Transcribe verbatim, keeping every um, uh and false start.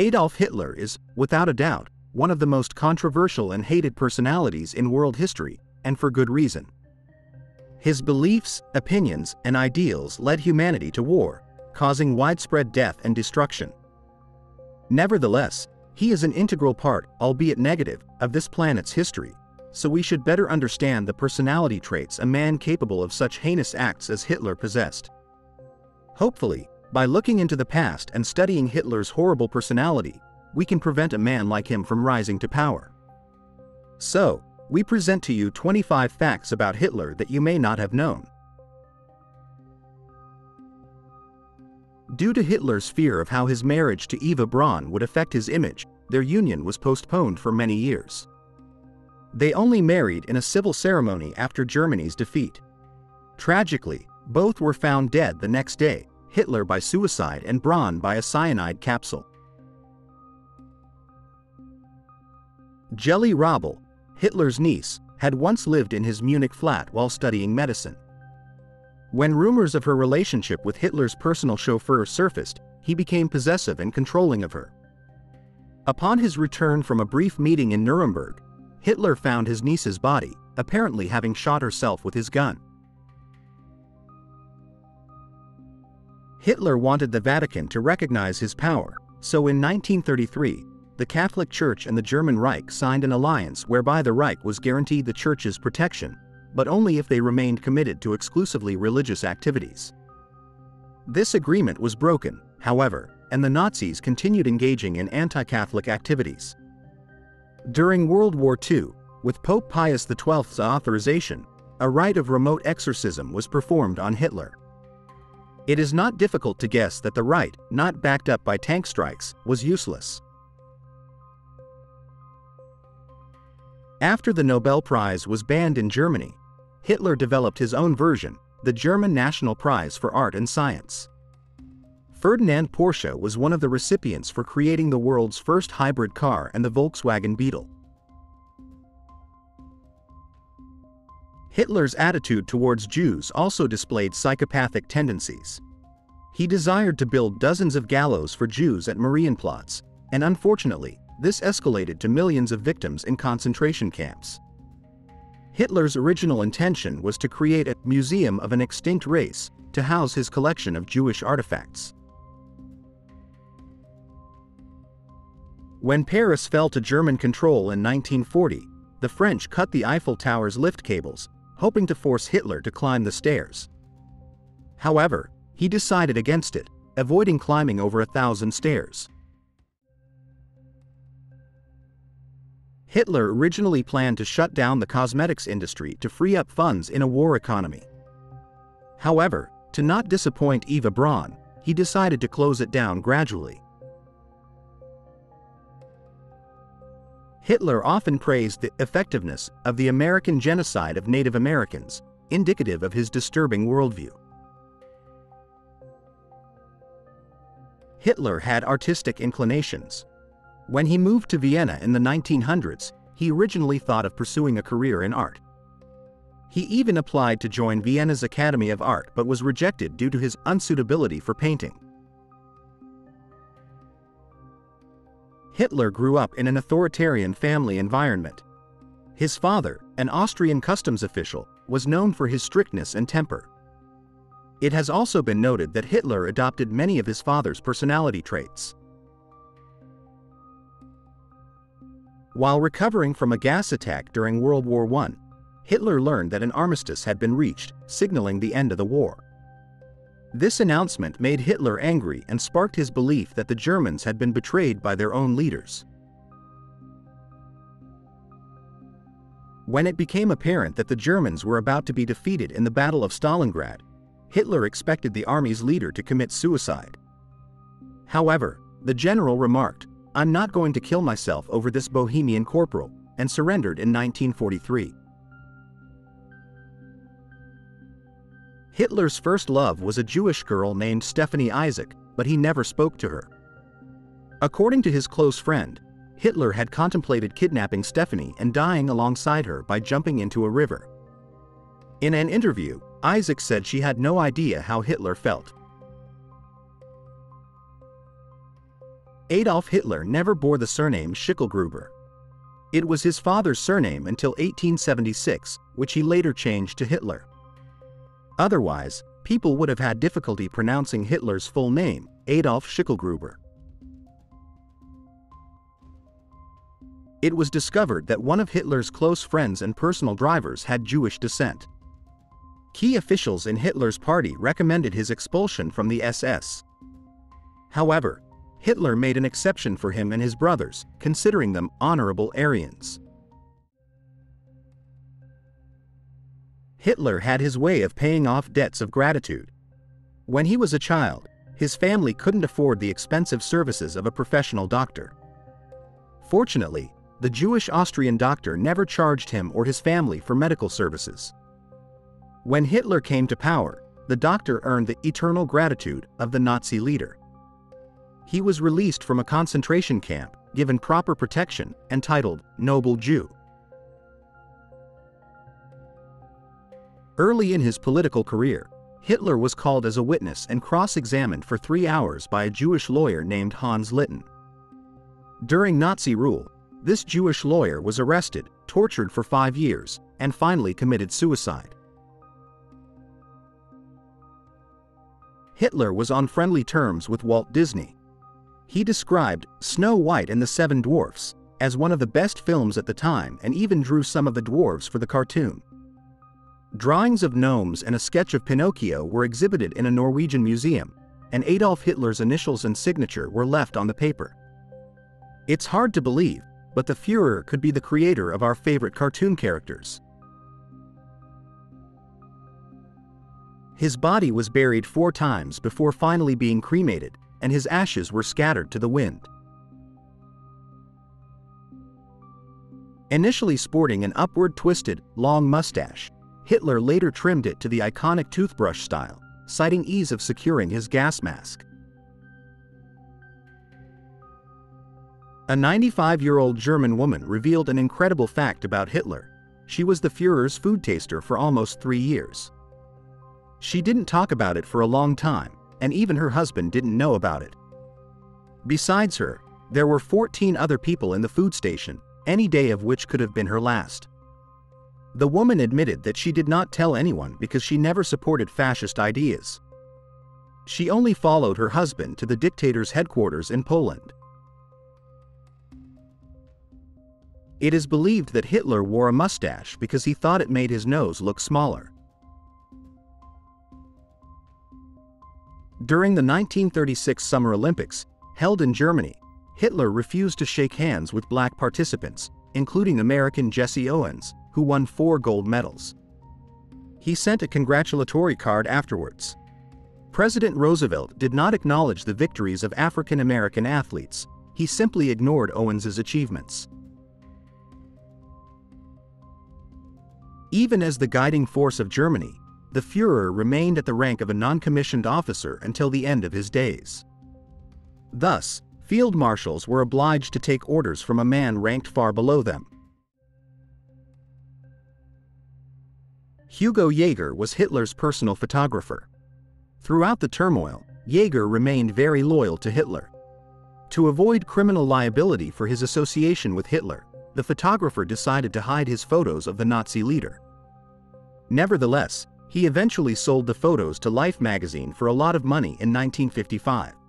Adolf Hitler is, without a doubt, one of the most controversial and hated personalities in world history, and for good reason. His beliefs, opinions, and ideals led humanity to war, causing widespread death and destruction. Nevertheless, he is an integral part, albeit negative, of this planet's history, so we should better understand the personality traits a man capable of such heinous acts as Hitler possessed. Hopefully, by looking into the past and studying Hitler's horrible personality, we can prevent a man like him from rising to power. So, we present to you twenty-five facts about Hitler that you may not have known. Due to Hitler's fear of how his marriage to Eva Braun would affect his image, their union was postponed for many years. They only married in a civil ceremony after Germany's defeat. Tragically, both were found dead the next day, Hitler by suicide and Braun by a cyanide capsule. Geli Raubal, Hitler's niece, had once lived in his Munich flat while studying medicine. When rumors of her relationship with Hitler's personal chauffeur surfaced, he became possessive and controlling of her. Upon his return from a brief meeting in Nuremberg, Hitler found his niece's body, apparently having shot herself with his gun. Hitler wanted the Vatican to recognize his power, so in nineteen thirty-three, the Catholic Church and the German Reich signed an alliance whereby the Reich was guaranteed the Church's protection, but only if they remained committed to exclusively religious activities. This agreement was broken, however, and the Nazis continued engaging in anti-Catholic activities. During World War Two, with Pope Pius the twelfth's authorization, a rite of remote exorcism was performed on Hitler. It is not difficult to guess that the rite, not backed up by tank strikes, was useless. After the Nobel Prize was banned in Germany, Hitler developed his own version, the German National Prize for Art and Science. Ferdinand Porsche was one of the recipients for creating the world's first hybrid car and the Volkswagen Beetle. Hitler's attitude towards Jews also displayed psychopathic tendencies. He desired to build dozens of gallows for Jews at Marienplatz, and unfortunately, this escalated to millions of victims in concentration camps. Hitler's original intention was to create a museum of an extinct race to house his collection of Jewish artifacts. When Paris fell to German control in nineteen forty, the French cut the Eiffel Tower's lift cables, hoping to force Hitler to climb the stairs. However, he decided against it, avoiding climbing over a thousand stairs. Hitler originally planned to shut down the cosmetics industry to free up funds in a war economy. However, to not disappoint Eva Braun, he decided to close it down gradually. Hitler often praised the effectiveness of the American genocide of Native Americans, indicative of his disturbing worldview. Hitler had artistic inclinations. When he moved to Vienna in the nineteen hundreds, he originally thought of pursuing a career in art. He even applied to join Vienna's Academy of Art but was rejected due to his unsuitability for painting. Hitler grew up in an authoritarian family environment. His father, an Austrian customs official, was known for his strictness and temper. It has also been noted that Hitler adopted many of his father's personality traits. While recovering from a gas attack during World War One, Hitler learned that an armistice had been reached, signaling the end of the war. This announcement made Hitler angry and sparked his belief that the Germans had been betrayed by their own leaders. When it became apparent that the Germans were about to be defeated in the Battle of Stalingrad, Hitler expected the army's leader to commit suicide. However, the general remarked, "I'm not going to kill myself over this Bohemian corporal," and surrendered in nineteen forty-three. Hitler's first love was a Jewish girl named Stephanie Isaac, but he never spoke to her. According to his close friend, Hitler had contemplated kidnapping Stephanie and dying alongside her by jumping into a river. In an interview, Isaac said she had no idea how Hitler felt. Adolf Hitler never bore the surname Schickelgruber. It was his father's surname until eighteen seventy-six, which he later changed to Hitler. Otherwise, people would have had difficulty pronouncing Hitler's full name, Adolf Schickelgruber. It was discovered that one of Hitler's close friends and personal drivers had Jewish descent. Key officials in Hitler's party recommended his expulsion from the S S. However, Hitler made an exception for him and his brothers, considering them honorable Aryans. Hitler had his way of paying off debts of gratitude. When he was a child, his family couldn't afford the expensive services of a professional doctor. Fortunately, the Jewish Austrian doctor never charged him or his family for medical services. When Hitler came to power, the doctor earned the eternal gratitude of the Nazi leader. He was released from a concentration camp, given proper protection, and titled Noble Jew. Early in his political career, Hitler was called as a witness and cross-examined for three hours by a Jewish lawyer named Hans Litten. During Nazi rule, this Jewish lawyer was arrested, tortured for five years, and finally committed suicide. Hitler was on friendly terms with Walt Disney. He described Snow White and the Seven Dwarfs as one of the best films at the time and even drew some of the dwarves for the cartoon. Drawings of gnomes and a sketch of Pinocchio were exhibited in a Norwegian museum, and Adolf Hitler's initials and signature were left on the paper. It's hard to believe, but the Führer could be the creator of our favorite cartoon characters. His body was buried four times before finally being cremated, and his ashes were scattered to the wind. Initially sporting an upward twisted, long mustache, Hitler later trimmed it to the iconic toothbrush style, citing ease of securing his gas mask. A ninety-five-year-old German woman revealed an incredible fact about Hitler. She was the Führer's food taster for almost three years. She didn't talk about it for a long time, and even her husband didn't know about it. Besides her, there were fourteen other people in the food station, any day of which could have been her last. The woman admitted that she did not tell anyone because she never supported fascist ideas. She only followed her husband to the dictator's headquarters in Poland. It is believed that Hitler wore a mustache because he thought it made his nose look smaller. During the nineteen thirty-six Summer Olympics, held in Germany, Hitler refused to shake hands with black participants, including American Jesse Owens, who won four gold medals. He sent a congratulatory card afterwards. President Roosevelt did not acknowledge the victories of African American athletes. He simply ignored Owens's achievements. Even as the guiding force of Germany, the Führer remained at the rank of a non-commissioned officer until the end of his days. Thus, field marshals were obliged to take orders from a man ranked far below them. Hugo Jaeger was Hitler's personal photographer. Throughout the turmoil, Jaeger remained very loyal to Hitler. To avoid criminal liability for his association with Hitler, the photographer decided to hide his photos of the Nazi leader. Nevertheless, he eventually sold the photos to Life magazine for a lot of money in nineteen fifty-five.